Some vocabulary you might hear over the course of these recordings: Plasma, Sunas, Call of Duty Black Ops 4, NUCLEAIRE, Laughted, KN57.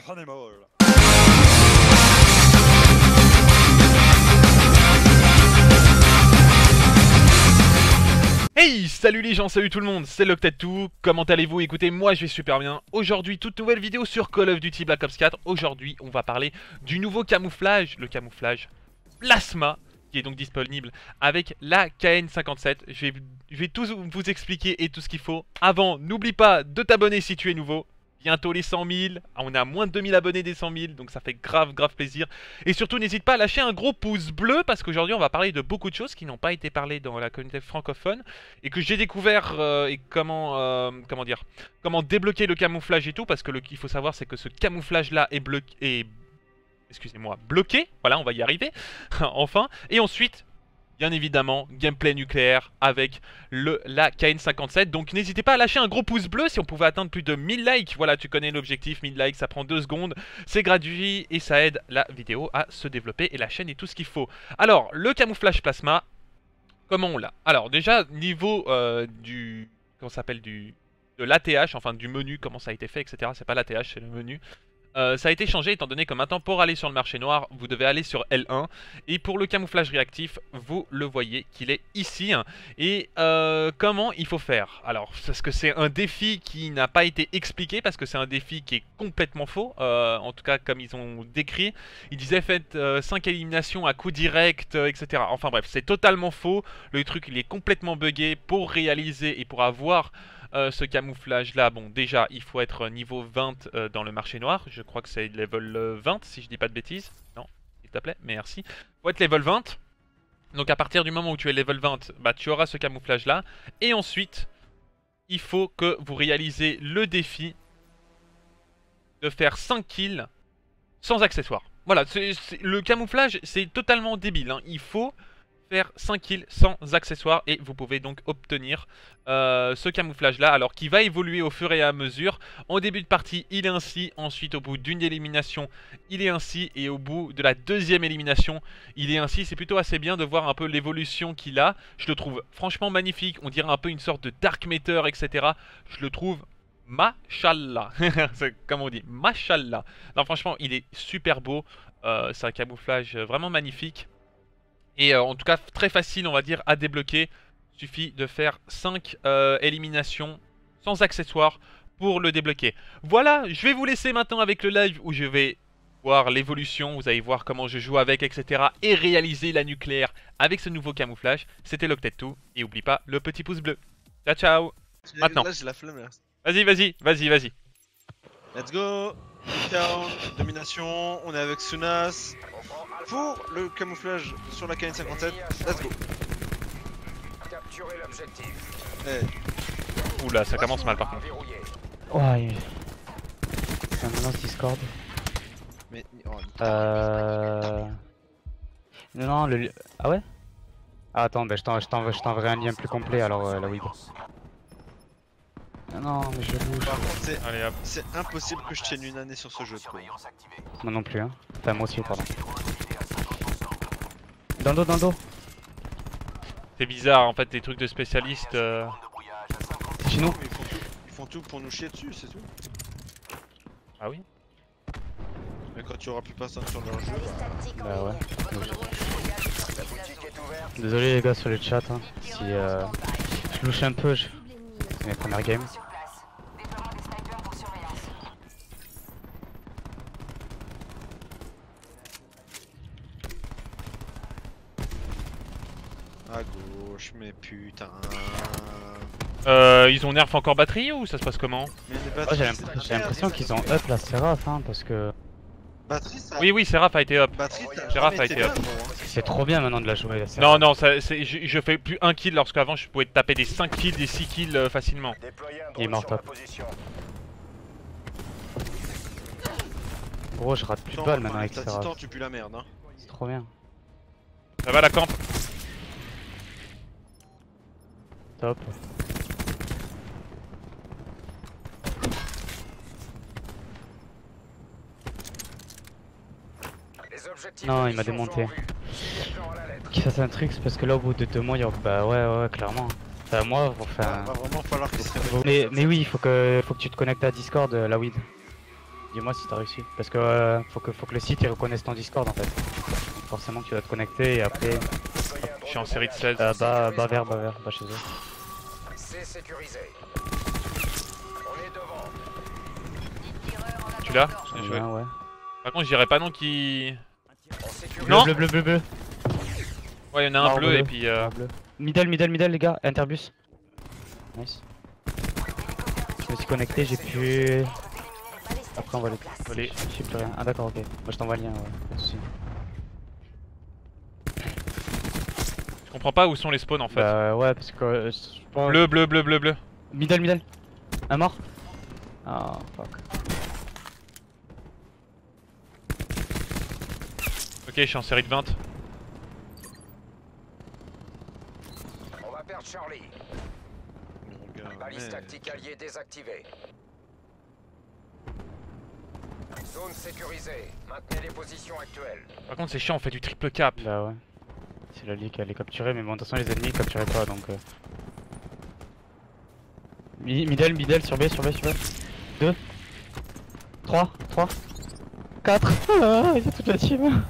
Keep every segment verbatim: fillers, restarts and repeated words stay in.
to animal. Hey, salut les gens, salut tout le monde, c'est Laughted. Comment allez-vous? Écoutez, moi je vais super bien. Aujourd'hui, toute nouvelle vidéo sur Call of Duty Black Ops quatre. Aujourd'hui, on va parler du nouveau camouflage, le camouflage Plasma, qui est donc disponible avec la K N cinquante-sept. Je vais, je vais tout vous expliquer et tout ce qu'il faut. Avant, n'oublie pas de t'abonner si tu es nouveau. Bientôt les cent mille, on a moins de deux mille abonnés des cent mille, donc ça fait grave grave plaisir. Et surtout n'hésite pas à lâcher un gros pouce bleu, parce qu'aujourd'hui on va parler de beaucoup de choses qui n'ont pas été parlées dans la communauté francophone. Et que j'ai découvert, euh, et comment, euh, comment dire, comment débloquer le camouflage et tout. Parce que le qu'il faut savoir, c'est que ce camouflage là est bloqué, est, excusez-moi, bloqué, voilà on va y arriver, enfin. Et ensuite... bien évidemment, gameplay nucléaire avec le, la K N cinquante-sept. Donc n'hésitez pas à lâcher un gros pouce bleu si on pouvait atteindre plus de mille likes. Voilà, tu connais l'objectif, mille likes, ça prend deux secondes. C'est gratuit et ça aide la vidéo à se développer et la chaîne et tout ce qu'il faut. Alors, le camouflage plasma, comment on l'a? Alors déjà, niveau euh, du... comment ça s'appelle du de l'A T H, enfin du menu, comment ça a été fait, et cetera. C'est pas l'A T H, c'est le menu. Euh, ça a été changé étant donné que maintenant pour aller sur le marché noir vous devez aller sur L un. Et pour le camouflage réactif vous le voyez qu'il est ici. Et euh, comment il faut faire? Alors parce que c'est un défi qui n'a pas été expliqué, parce que c'est un défi qui est complètement faux, euh, en tout cas comme ils ont décrit. Ils disaient faites euh, cinq éliminations à coup direct, euh, etc. Enfin bref, c'est totalement faux. Le truc il est complètement buggé. Pour réaliser et pour avoir Euh, ce camouflage là, bon déjà il faut être niveau vingt euh, dans le marché noir. Je crois que c'est level vingt si je dis pas de bêtises. Non, s'il te plaît, merci. Faut être level vingt. Donc à partir du moment où tu es level vingt, bah tu auras ce camouflage là. Et ensuite il faut que vous réalisez le défi de faire cinq kills sans accessoires. Voilà, c'est, c'est, le camouflage c'est totalement débile hein. Il faut faire cinq kills sans accessoires et vous pouvez donc obtenir euh, ce camouflage là, alors qui va évoluer au fur et à mesure. En début de partie il est ainsi, ensuite au bout d'une élimination il est ainsi, et au bout de la deuxième élimination il est ainsi. C'est plutôt assez bien de voir un peu l'évolution qu'il a. Je le trouve franchement magnifique, on dirait un peu une sorte de Dark Matter, etc. Je le trouve Mashallah. C'est comme on dit, Mashallah. Non franchement il est super beau, euh, c'est un camouflage vraiment magnifique. Et euh, en tout cas très facile on va dire à débloquer. Suffit de faire cinq euh, éliminations sans accessoires pour le débloquer. Voilà, je vais vous laisser maintenant avec le live où je vais voir l'évolution. Vous allez voir comment je joue avec, et cetera. Et réaliser la nucléaire avec ce nouveau camouflage. C'était Laughted tout. Et oublie pas le petit pouce bleu. Ciao ciao. Maintenant. Là j'ai la flemme là. Vas-y, vas-y, vas-y, vas-y. Let's go. Down, domination, on est avec Sunas pour le camouflage sur la K N cinquante-sept. Let's go. Capturer l'objectif. Hey. Oula, ça commence mal par contre. Ouais. C'est un lance Discord. Mais oh, euh... non non le ah ouais. Ah, attends, bah, je t'enverrai un lien plus complet alors euh, la web. Non mais je bouge. Par contre c'est impossible que je tienne une année sur ce jeu. Moi non plus hein. Enfin moi aussi pardon. Dans le dos, dans le dos. C'est bizarre en fait les trucs de spécialistes euh... chez nous. Ils font tout, ils font tout pour nous chier dessus c'est tout. Ah oui. Mais quand tu auras plus personne sur leur jeu. Bah ouais, ouais. Désolé les gars sur le chat hein. Si euh... je louche un peu je... c'est mes premières games. À gauche, mais putain. Euh, ils ont nerf encore batterie ou ça se passe comment? Oh, j'ai l'impression qu'ils ont up la Seraph hein, parce que. Batterie, ça... Oui, oui, Seraph a été up. Seraph a été up. C'est trop bien maintenant de la jouer. La non, non, ça, je, je fais plus un kill lorsqu'avant je pouvais taper des cinq kills, des six kills euh, facilement. Il est mort top. Gros, je rate plus de balles maintenant avec Seraph. Tu pues la merde. Hein. C'est trop bien. Ça va la camp. Top. Non, il m'a démonté. Qu'il fasse un truc, c'est parce que là au bout de deux mois, il y aura... bah ouais, ouais, ouais clairement. Enfin, moi, enfin. Il va vraiment falloir que ça... mais, mais oui, il faut que, faut que tu te connectes à Discord, euh, la weed. dis-moi si t'as réussi. Parce que, euh, faut que faut que le site il reconnaisse ton Discord en fait. Forcément tu dois te connecter et après... Hop, je suis en série de seize. Euh, bas, bas vert, bas vert, bas chez eux. C'est sécurisé. On est devant. Tu l'as? Je l'ai joué. Ouais. Par contre j'irai pas non qui... Non bleu, bleu, bleu, bleu. Ouais, y'en a un non, bleu, bleu et puis... Euh... Bleu. Middle, middle, middle les gars, interbus. Nice. Je me suis connecté, j'ai pu... Après on va les voler. J'ai plus rien. Ah d'accord, ok. Moi je t'envoie le lien, ouais. Pas de soucis. Je comprends pas où sont les spawns en fait. Euh ouais parce que... Euh, pas... Bleu, bleu, bleu, bleu, bleu. Middle, middle. Un mort. Oh fuck. Ok, je suis en série de vingt. On va perdre Charlie. Balise tactique alliée désactivée. Zone sécurisée. Maintenez les positions actuelles. Par contre c'est chiant, on fait du triple cap. Bah ouais. C'est l'allié qui allait capturer, mais bon de toute façon les ennemis ils capturaient pas donc... Euh... Middle, middle, sur B, sur B, sur B. deux, trois, trois, quatre. Ah, il y a toute la team.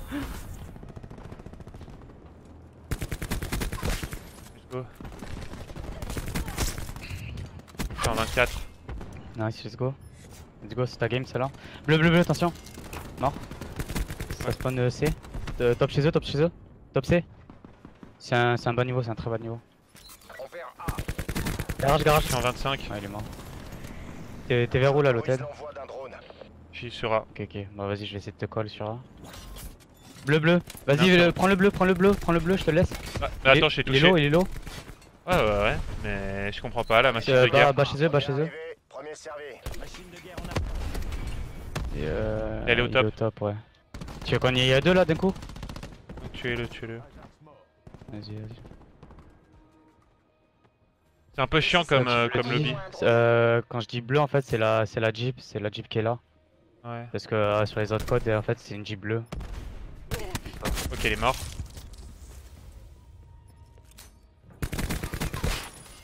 vingt-quatre. Nice, let's go. Let's go, c'est ta game celle-là. Bleu, bleu, bleu, attention. Mort. Ça spawn C. De, top chez eux, top chez eux. Top C. C'est un, un bas niveau, c'est un très bas niveau. On perd A. Garage, garage. Je suis en vingt-cinq. Ah, il est mort. T'es vers où là l'hôtel? Je suis sur A. Ok, ok. Bah vas-y, je vais essayer de te coller sur A. Bleu, bleu. Vas-y, prends le bleu, prends le bleu, prends le bleu, je te laisse. Ah, mais attends, je t'ai touché. Il est low, il est low. Ouais ouais ouais, mais je comprends pas là, machine euh, de bah, guerre. Bah chez eux, bah chez eux. Premier servi. Machine de guerre, on a... Et euh... Elle est au top. Il est au top, ouais. Tu veux qu'on y aille à deux là d'un coup? Tuez-le, tuez-le. Vas-y, vas-y. C'est un peu chiant comme, euh, comme lobby. Euh, quand je dis bleu en fait, c'est la, la Jeep, c'est la Jeep qui est là. Ouais. Parce que euh, sur les autres codes, en fait, c'est une Jeep bleue. Ok, il est mort.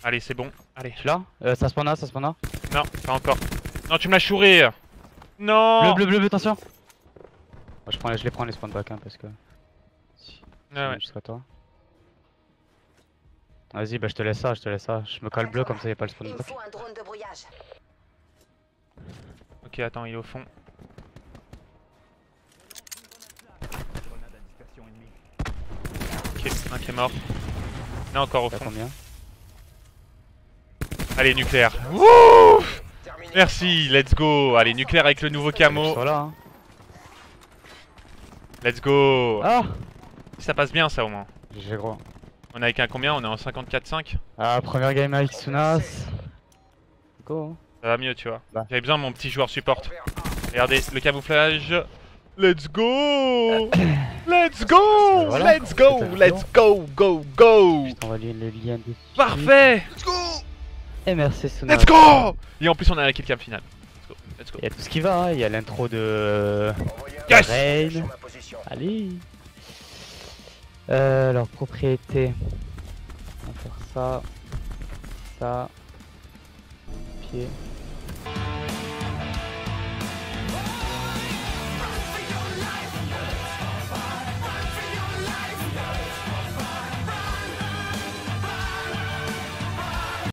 Allez, c'est bon. Allez. Tu l'as? euh, Ça spawn là, ça spawn là. Non, pas encore. Non, tu me l'as chouré. Non. Bleu, bleu, bleu, attention. Moi, je, prends les, je les prends les spawn back hein, parce que. Si. Ah ouais. Jusqu'à toi. Vas-y, bah je te laisse ça, je te laisse ça. Je me cale bleu comme ça, y'a pas le spawn back. Ok, attends, il est au fond. Ok, un qui est mort. Il est encore au fond. Combien? Allez nucléaire. Wouh. Merci, let's go. Allez nucléaire avec le nouveau camo. Let's go. Ah. Ça passe bien ça au moins. J'ai gros. On est avec un combien? On est en cinquante-quatre cinq. Ah, première game avec Sunas. Go. Ça va mieux tu vois. J'avais besoin de mon petit joueur support. Regardez le camouflage. Let's go. Let's go. Let's go. Let's go. Go go. Parfait. Let's go. Et merci Sunas. Let's go. Et en plus on a la killcam finale. Let's go, let's go. Il y a tout ce qui va, hein. Il y a l'intro de... Yes. Raid. Allez. Euh, alors propriété. On va faire ça. Ça. Pied.